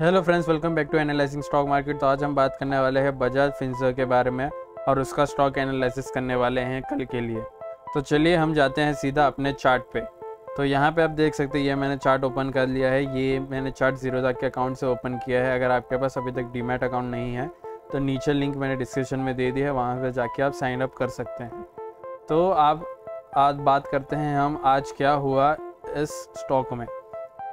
Hello friends, welcome back to analysing stock market. तो आज हम बात करने वाले हैं बजाज फिनसर्व के बारे में और उसका स्टॉक एनालिसिस करने वाले हैं कल के लिए। तो चलिए हम जाते हैं सीधा अपने चार्ट पे। तो यहाँ पे आप देख सकते हैं ये मैंने चार्ट ओपन कर लिया है। ये मैंने चार्ट जीरोधा के अकाउंट से ओपन किया है। अगर आपके पास अभी तक डीमैट अकाउंट नहीं है तो नीचे लिंक मैंने डिस्क्रिप्शन में दे दी है, वहाँ पर जाके आप साइन अप कर सकते हैं। तो आप आज बात करते हैं हम आज क्या हुआ इस स्टॉक में।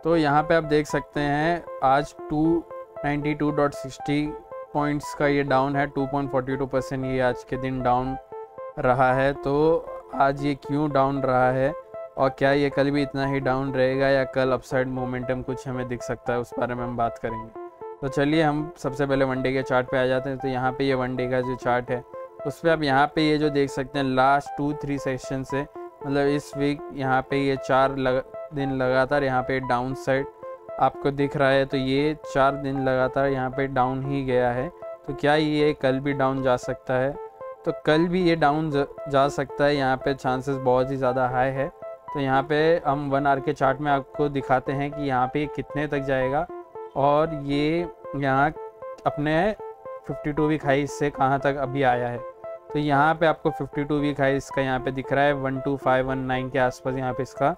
तो यहाँ पे आप देख सकते हैं आज 292.60 पॉइंट्स का ये डाउन है, 2.42% ये आज के दिन डाउन रहा है। तो आज ये क्यों डाउन रहा है और क्या ये कल भी इतना ही डाउन रहेगा या कल अपसाइड मोमेंटम कुछ हमें दिख सकता है, उस बारे में हम बात करेंगे। तो चलिए हम सबसे पहले वनडे के चार्ट पे आ जाते हैं। तो यहाँ पे ये वनडे का जो चार्ट है उस पर आप यहाँ पे ये जो देख सकते हैं लास्ट 2-3 सेशन से, मतलब इस वीक यहाँ पे ये 4 दिन लगातार यहाँ पे डाउन साइड आपको दिख रहा है। तो ये 4 दिन लगातार यहाँ पे डाउन ही गया है। तो क्या ये कल भी डाउन जा सकता है? तो कल भी ये डाउन जा सकता है, यहाँ पे चांसेस बहुत ही ज़्यादा हाई है। तो यहाँ पे हम 1 आवर के चार्ट में आपको दिखाते हैं कि यहाँ पे कितने तक जाएगा और ये यहाँ अपने 52 वीक हाई से कहाँ तक अभी आया है। तो यहाँ पे आपको 52 वीक हाई इसका यहाँ पे दिख रहा है 12519 के आसपास। यहाँ पे इसका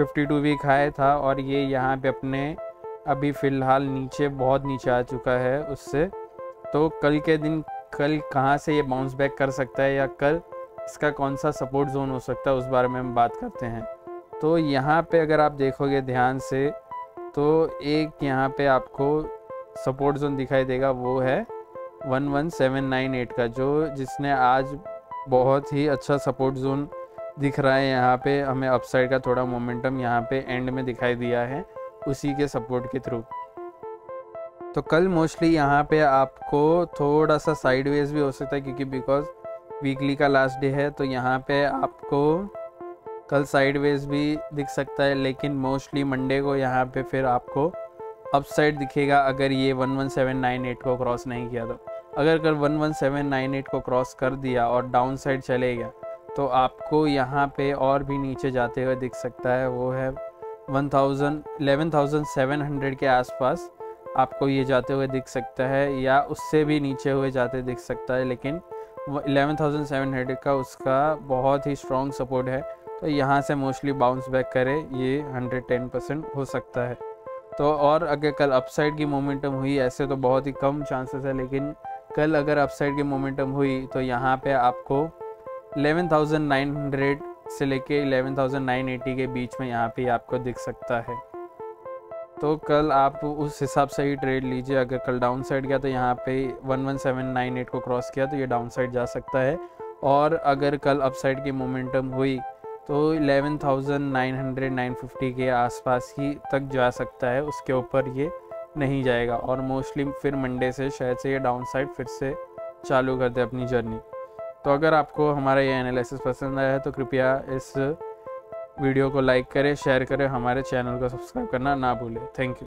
52 वीक हाई था और ये यहाँ पे अपने अभी फ़िलहाल नीचे, बहुत नीचे आ चुका है उससे। तो कल के दिन कल कहाँ से ये बाउंस बैक कर सकता है या कल इसका कौन सा सपोर्ट जोन हो सकता है, उस बारे में हम बात करते हैं। तो यहाँ पे अगर आप देखोगे ध्यान से तो एक यहाँ पे आपको सपोर्ट जोन दिखाई देगा, वो है 11798 का, जो जिसने आज बहुत ही अच्छा सपोर्ट जोन दिख रहा है। यहाँ पे हमें अपसाइड का थोड़ा मोमेंटम यहाँ पे एंड में दिखाई दिया है उसी के सपोर्ट के थ्रू। तो कल मोस्टली यहाँ पे आपको थोड़ा सा साइडवेज भी हो सकता है क्योंकि बिकॉज वीकली का लास्ट डे है। तो यहाँ पे आपको कल साइडवेज भी दिख सकता है, लेकिन मोस्टली मंडे को यहाँ पे फिर आपको अपसाइड दिखेगा अगर ये 11798 को क्रॉस नहीं किया। तो अगर कल 11798 को क्रॉस कर दिया और डाउन साइड चले गया तो आपको यहाँ पे और भी नीचे जाते हुए दिख सकता है, वो है 11,700 के आसपास आपको ये जाते हुए दिख सकता है या उससे भी नीचे हुए जाते दिख सकता है। लेकिन 11,700 का उसका बहुत ही स्ट्रॉन्ग सपोर्ट है। तो यहाँ से मोस्टली बाउंस बैक करे, ये 110% हो सकता है। तो और अगर कल अपसाइड की मोमेंटम हुई, ऐसे तो बहुत ही कम चांसेस है, लेकिन कल अगर अपसाइड की मोमेंटम हुई तो यहाँ पे आपको 11,900 से लेके 11,980 के बीच में यहाँ पे आपको दिख सकता है। तो कल आप उस हिसाब से ही ट्रेड लीजिए। अगर कल डाउन साइड गया तो यहाँ पे 11798 को क्रॉस किया तो ये डाउन साइड जा सकता है, और अगर कल अपसाइड की मोमेंटम हुई तो 11,950 के आसपास ही तक जा सकता है, उसके ऊपर ये नहीं जाएगा। और मोस्टली फिर मंडे से शायद से ये डाउन साइड फिर से चालू कर दे अपनी जर्नी। तो अगर आपको हमारा ये एनालिसिस पसंद आया है तो कृपया इस वीडियो को लाइक करें, शेयर करें, हमारे चैनल को सब्सक्राइब करना ना भूलें। Thank you.